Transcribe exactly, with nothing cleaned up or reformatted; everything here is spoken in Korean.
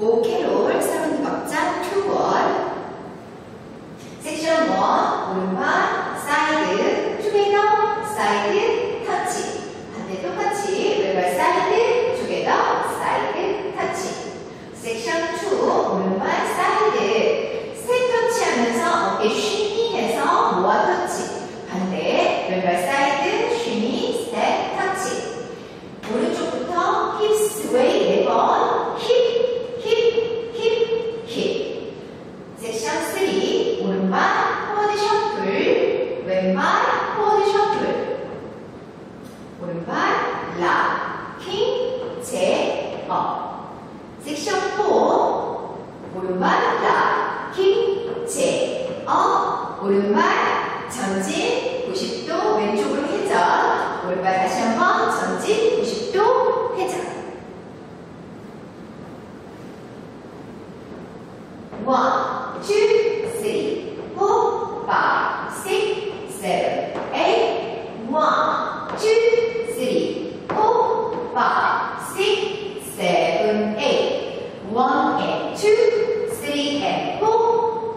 Oh Carol 세븐 박자 이 번 섹션 일 오른팔 사이드 together 사이드 터치 반대 똑같이 왼발 사이드 together 사이드 터치 섹션 이 오른팔 사이드 세 터치하면서 어깨 쉬니 해서 모아 터치 반대 왼발 사이드 쉬니 스텝 터치 오른쪽부터 힙스 웨이 네 번 힙 오른발 포워드 셔플 왼발 포워드 셔플 오른발 락, 킹, 제, 업 섹션 사 오른발 락, 킹, 제, 업 오른발 전진 구십 도 왼쪽으로 회전 오른발 다시 한번 전진 구십 도 회전 one, eight, two, three, and four, five, six, seven, eight, one, two, three, and four, five, six, seven,